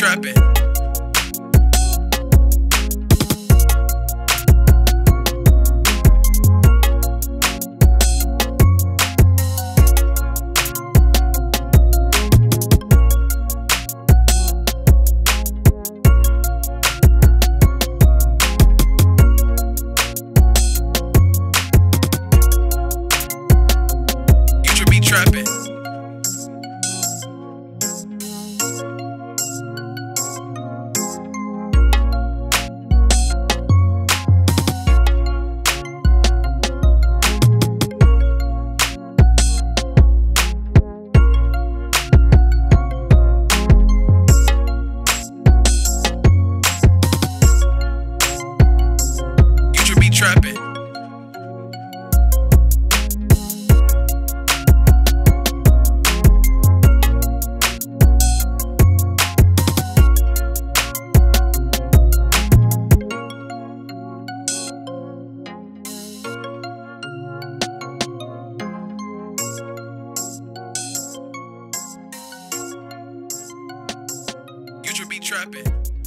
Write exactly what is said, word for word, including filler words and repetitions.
trapping. Trapping. Future be trapping. Future be trapping.